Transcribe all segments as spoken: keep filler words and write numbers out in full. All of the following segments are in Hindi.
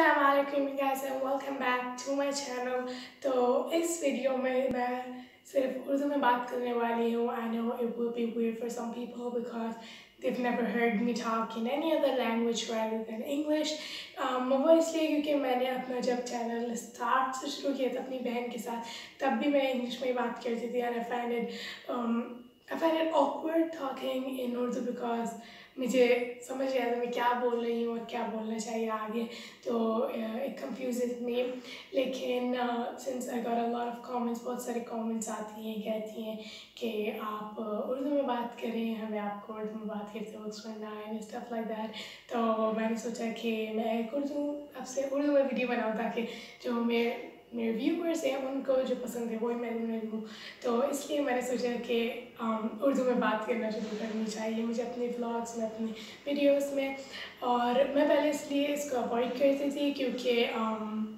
अस्सलाम वालेकुम guys and welcome back to my channel. तो इस वीडियो में मैं सिर्फ उर्दू में बात करने वाली हूँ। I know it will be weird for some people because they've never heard me talk in any other language rather than English। um, वो इसलिए क्योंकि मैंने अपना जब चैनल स्टार्ट से शुरू किया था अपनी बहन के साथ, तब भी मैं इंग्लिश में ही बात करती थी। And I find it I find it awkward talking in Urdu because मुझे समझ नहीं आता मैं क्या बोल रही हूँ और क्या बोलना चाहिए आगे। तो it confuses me। लेकिन since I got a lot of comments, बहुत सारे comments आती हैं, कहती हैं कि आप उर्दू में बात करें, हमें आपको उर्दू में बात करते वक्त सुनना है, stuff like that। तो मैंने सोचा कि मैं एक उर्दू आपसे उर्दू में वीडियो बनाऊँ ताकि जो मेरे मेरे व्यूअर्स हैं उनको जो पसंद है वही मैं उन्हें दूँ। तो इसलिए मैंने सोचा कि उर्दू में बात करना शुरू करनी चाहिए मुझे अपने व्लॉग्स में, अपने वीडियोस में। और मैं पहले इसलिए इसको अवॉइड करती थी क्योंकि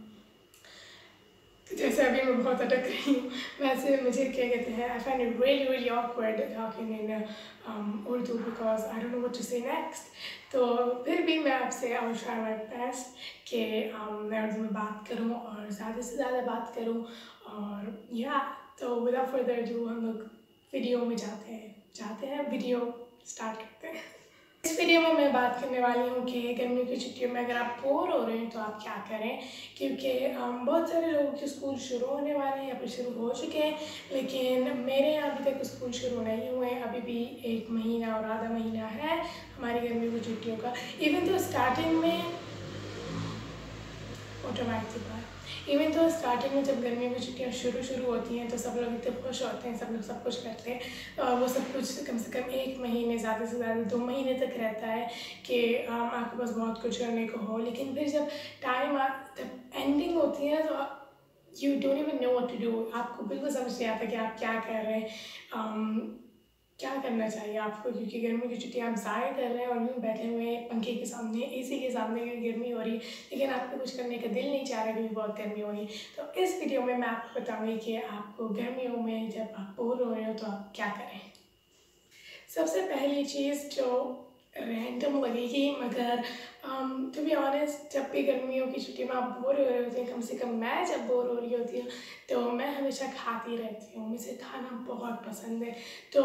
जैसे अभी मैं बहुत अटक रही हूँ, वैसे मुझे क्या कहते हैं I find it really really awkward talking in Urdu because I don't know what to say next. तो फिर भी मैं आपसे I will try my best कि मैं उर्दू में बात करूँ और ज़्यादा से ज़्यादा बात करूँ। और या तो विदाउट फर्दर अडू हम लोग वीडियो में जाते हैं जाते हैं वीडियो स्टार्ट करते हैं। इस वीडियो में मैं बात करने वाली हूँ कि गर्मियों की छुट्टियों में अगर आप बोर हो रहे हैं तो आप क्या करें, क्योंकि बहुत सारे लोगों के स्कूल शुरू होने वाले हैं या फिर शुरू हो चुके हैं, लेकिन मेरे यहाँ अभी तक स्कूल शुरू नहीं हुए। अभी भी एक महीना और आधा महीना है हमारी गर्मियों की छुट्टियों का। इवन तो स्टार्टिंग में ऑटोमेटिक इवन तो स्टार्टिंग में जब गर्मियों की छुट्टियाँ शुरू शुरू होती हैं तो सब लोग इतने खुश होते हैं, सब लोग सब कुछ करते हैं। और वो सब कुछ कम से कम एक महीने, ज़्यादा से ज़्यादा दो महीने तक रहता है कि आपके पास बहुत कुछ करने को हो। लेकिन फिर जब टाइम जब एंडिंग होती है तो you don't even know what to do. आपको बिल्कुल समझ नहीं आता कि आप क्या कर रहे हैं, क्या करना चाहिए आपको, क्योंकि गर्मी की छुट्टियाँ आप ज़ाया कर रहे हैं और यूँ बैठे हुए पंखे के सामने, एसी के सामने गर्मी हो रही है, लेकिन आपको कुछ करने का दिल नहीं चाह रहा क्योंकि बहुत गर्मी हो रही। तो इस वीडियो में मैं आपको बताऊँगी कि आपको गर्मियों में जब आप बोर हो रहे हो तो आप क्या करें। सबसे पहली चीज़ जो रैंडम लगेगी मगर टू बी ऑनेस्ट, जब भी गर्मियों की छुट्टी में आप बोर हो रहे होते हैं, कम से कम मैं जब बोर हो रही होती हूँ तो मैं हमेशा खाती रहती हूँ। मुझे खाना बहुत पसंद है। तो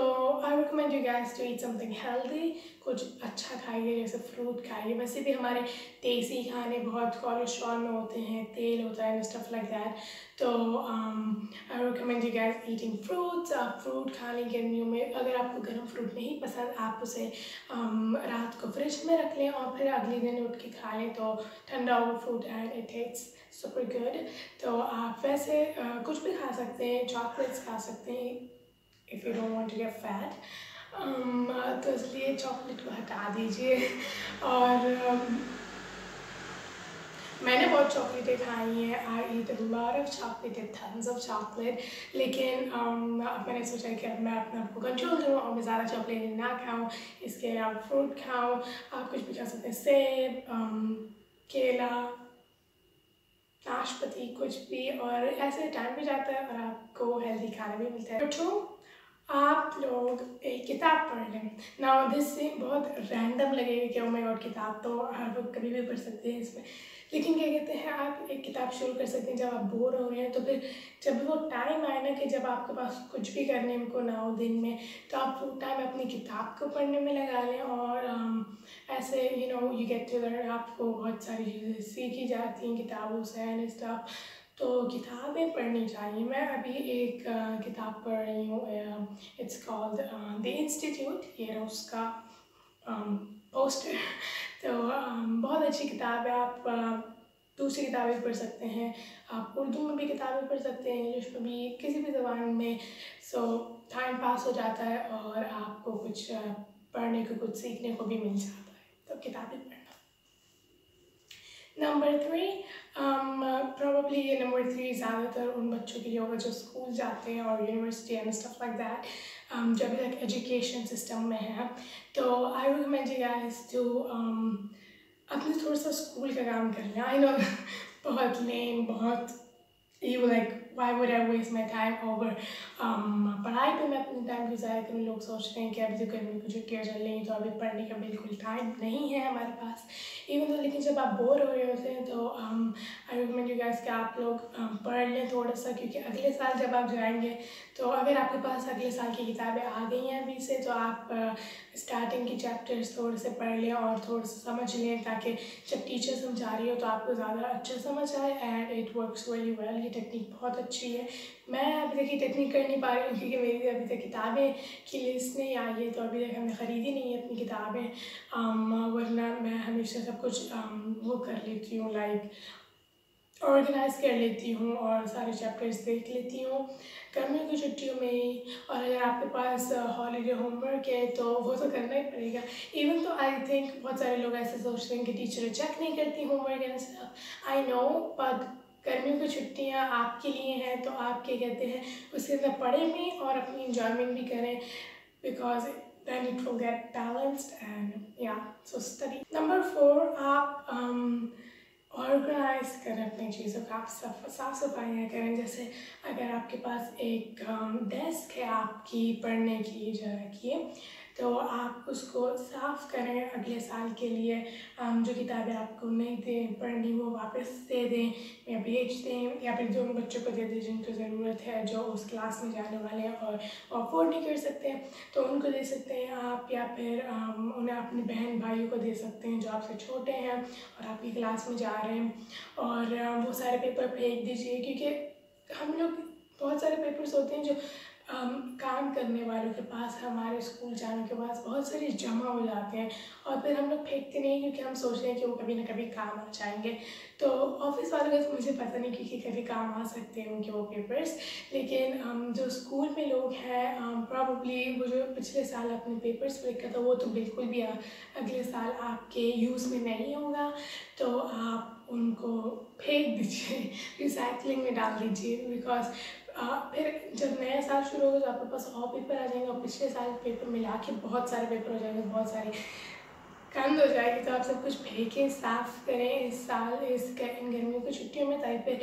I recommend you guys to eat something healthy, कुछ अच्छा खाइए, जैसे फ्रूट खाइए। वैसे भी हमारे देसी खाने बहुत कोलेस्ट्रॉल में होते हैं, तेल होता है, स्टफ लाइक दैट। तो I recommend you guys eating fruits. आप फ्रूट खा लें गर्मियों में। अगर आपको गर्म फ्रूट नहीं पसंद, आप उसे um, रात को फ्रिज में रख लें और फिर अगले दिन उठ के खा लें, तो ठंडा हुआ fruit and it tastes super good. तो आप वैसे uh, कुछ भी खा सकते हैं, चॉकलेट्स खा सकते हैं if you don't want to get fat. तो इसलिए चॉकलेट को हटा दीजिए। और um, मैंने बहुत चॉकलेटें खाई हैं। I eat a lot of chocolate, tons of chocolate. लेकिन um, अब मैंने सोचा कि अब मैं अपने आप को कंट्रोल करूँ और मैं ज़्यादा चॉकलेट ना खाऊँ। इसके लिए आप फ्रूट खाओ, आप कुछ भी खा सकते हैं, सेब, um, केला, नाशपाती, कुछ भी। और ऐसे टाइम भी जाता है और आपको हेल्दी खाना भी मिलता है। तो आप लोग एक किताब पढ़ लें ना, दिस से बहुत रैंडम लगेगा कि ओ माय गॉड किताब तो हर लोग कभी भी पढ़ सकते हैं इसमें, लेकिन क्या कहते हैं आप एक किताब शुरू कर सकते हैं जब आप बोर हो रहे हैं। तो फिर जब वो टाइम आए ना कि जब आपके पास कुछ भी करने को ना हो दिन में, तो आप वो टाइम अपनी किताब को पढ़ने में लगा लें। और um, ऐसे you know you get to learn, आपको बहुत सारी चीज़ें सीखी जाती हैं किताबों से एंड स्टफ। तो किताबें पढ़नी चाहिए। मैं अभी एक uh, किताब पढ़ रही हूँ, इट्स कॉल्ड द इंस्टीट्यूट, ये रहा उसका पोस्टर। um, तो um, बहुत अच्छी किताब है। आप uh, दूसरी किताबें पढ़ सकते हैं, आप उर्दू में भी किताबें पढ़ सकते हैं, इंग्लिश में भी, किसी भी ज़बान में। सो टाइम पास हो जाता है और आपको कुछ uh, पढ़ने को, कुछ सीखने को भी मिल जाता है। तो किताबें पढ़ना। नंबर थ्री, प्रॉब्ली ये नंबर थ्री ज़्यादातर उन बच्चों के लिए होगा जो स्कूल जाते हैं और university and stuff like that, जो अभी तक एजुकेशन सिस्टम में है। तो I recommend you guys to अपने थोड़ा सा स्कूल का काम कर लें। आई नो बहुत लेम, बहुत you like why would I waste my time over um, पढ़ाई पे मैं अपने टाइम गुजारा करूँ। लोग सोच रहे हैं कि अभी तो गर्मी की छुट्टियाँ चल रही हैं तो अभी पढ़ने का बिल्कुल टाइम नहीं है हमारे पास इवन तो, लेकिन जब आप बोर हो रहे होते हैं तो आई रिकमेंड यू गाइस कि आप लोग um, पढ़ लें थोड़ा सा, क्योंकि अगले साल जब आप जाएंगे तो अगर आपके पास अगले साल की किताबें आ गई हैं अभी से तो आप स्टार्टिंग uh, के चैप्टर्स थोड़े से पढ़ लें और थोड़ा सा समझ लें ताकि जब टीचर समझा रही हो तो आपको ज़्यादा अच्छा समझ आए and it works very well. ये टेक्निक बहुत अच्छी है, मैं अभी तक ये टेक्निक कर नहीं पा रही हूँ क्योंकि मेरी अभी तक किताबें की लिस्ट नहीं आई है तो अभी तक हमने ख़रीदी नहीं है अपनी किताबें, वरना मैं हमेशा सब कुछ वो कर लेती हूँ लाइक ऑर्गेनाइज़ कर लेती हूँ और सारे चैप्टर्स देख लेती हूँ गर्मियों की छुट्टियों में ही। और अगर आपके पास हॉलीडे होमवर्क है तो वो तो करना ही पड़ेगा। इवन तो आई थिंक बहुत सारे लोग ऐसे सोचते हैं कि टीचर चेक नहीं करती homework and stuff, I know, but गर्मियों की छुट्टियाँ आपके लिए हैं तो आप क्या कहते हैं उसके अंदर पढ़ें भी और अपनी इंजॉयमेंट भी करें because then it will get balanced and या सो स्टडी। नंबर फोर, आप um, ऑर्गेनाइज करें अपनी चीज़ों का, आप साफ साफ सफाइयाँ करें। जैसे अगर आपके पास एक डेस्क है आपकी पढ़ने की जगह की तो आप उसको साफ़ करें अगले साल के लिए, जो किताबें आपको नहीं दें पढ़नी वो वापस दे दें या बेच दें या फिर जो उन बच्चों को दे दें जिनको ज़रूरत है, जो उस क्लास में जाने वाले हैं और अफोर्ड नहीं कर सकते हैं तो उनको दे सकते हैं आप, या फिर उन्हें अपने बहन भाइयों को दे सकते हैं जो आपसे छोटे हैं और आपकी क्लास में जा रहे हैं। और वो सारे पेपर फेंक दीजिए क्योंकि हम लोग बहुत सारे पेपर्स होते हैं जो Um, काम करने वालों के पास हमारे स्कूल जाने के बाद बहुत सारे जमा हो जाते हैं और फिर हम लोग फेंकते नहीं क्योंकि हम सोच रहे हैं कि वो कभी ना कभी काम आ जाएंगे। तो ऑफिस वालों का तो मुझे पता नहीं क्योंकि कभी काम आ सकते हैं उनके वो पेपर्स, लेकिन um, जो स्कूल में लोग हैं प्रॉबली um, वो जो पिछले साल अपने पेपर्स फेंका था वो तो बिल्कुल भी अगले साल आपके यूज़ में नहीं होगा तो आप उनको फेंक दीजिए, रिसाइकलिंग में डाल दीजिए बिकॉज फिर जब नया साल शुरू होगा तो आपके पास और पेपर आ जाएंगे और पिछले साल पेपर मिला के बहुत सारे पेपर हो जाएंगे, बहुत सारे कंद हो जाएगी। तो आप सब कुछ फेंकें, साफ़ करें इस साल इस गर्मियों की छुट्टियों में ताकि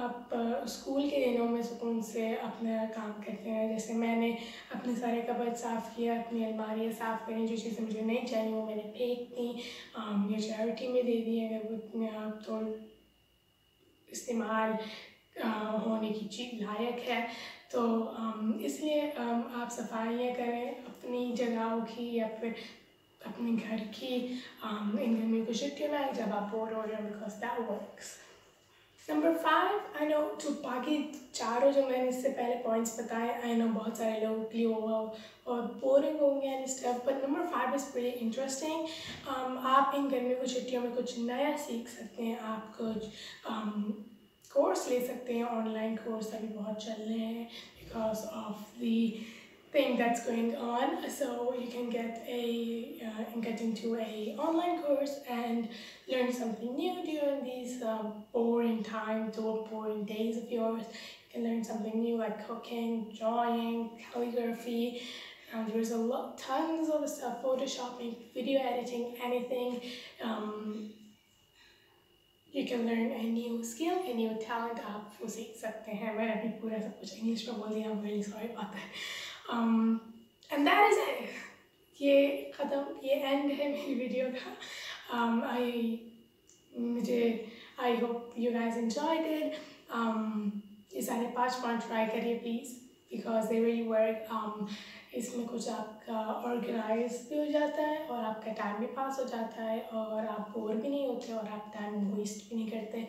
आप स्कूल के दिनों में सुकून से अपना काम करते हैं। जैसे मैंने अपने सारे कपड़े साफ़ किया, अपनी अलमारियाँ साफ़ करी, जो चीज़ें मुझे नहीं चाहिए वो मैंने फेंक दी या चैरिटी में दे दी अगर वो आप तो इस्तेमाल होने की चीज लायक है। तो इसलिए आप सफाइयाँ करें अपनी जगहों की या फिर अपने घर की इन गर्मियों की छुट्टियों में जब आप बोर हो रहे हो because that works. Number five, I know जो बाकी चारों जो मैंने इससे पहले पॉइंट्स बताए आई नो बहुत सारे लोगों के लिए होगा और बोरिंग होंगे and stuff, but number five is very interesting. आप इन गर्मियों की छुट्टियों में कुछ नया सीख सकते हैं, आप कुछ um, कोर्स ले सकते हैं, ऑनलाइन कोर्स अभी बहुत चल रहे हैं because of the thing that's going on, so you can get a uh, get into a online course and learn something new during these uh, boring times or boring days of yours. You can learn something new like cooking, drawing, calligraphy, and there's a lot tons of stuff, photoshopping, video editing, anything. um, You can learn a new skill, a new talent, आप वो सीख सकते हैं। मैंने अभी पूरा सब कुछ इंग्लिश में बोल दिया, I'm really sorry about that. Um, and that is it. ये ख़त्म, ये एंड है मेरी वीडियो का। um, I मुझे I hope you guys enjoyed it. um, ये सारे पाँच पॉइंट ट्राई करिए please because they will work. इसमें कुछ आपका ऑर्गेनाइज भी हो जाता है और आपका टाइम भी पास हो जाता है और आप बोर भी नहीं होते और आप टाइम वेस्ट भी नहीं करते।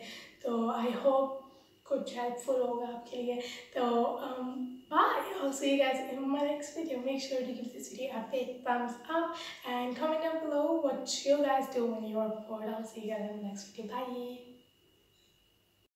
तो आई होप कुछ हेल्पफुल होगा आपके लिए। तो um, bye, I'll see you guys in my next video. Make sure to give this video a big thumbs up and comment down below what you guys do when you're bored. I'll see you guys in the next video. Bye.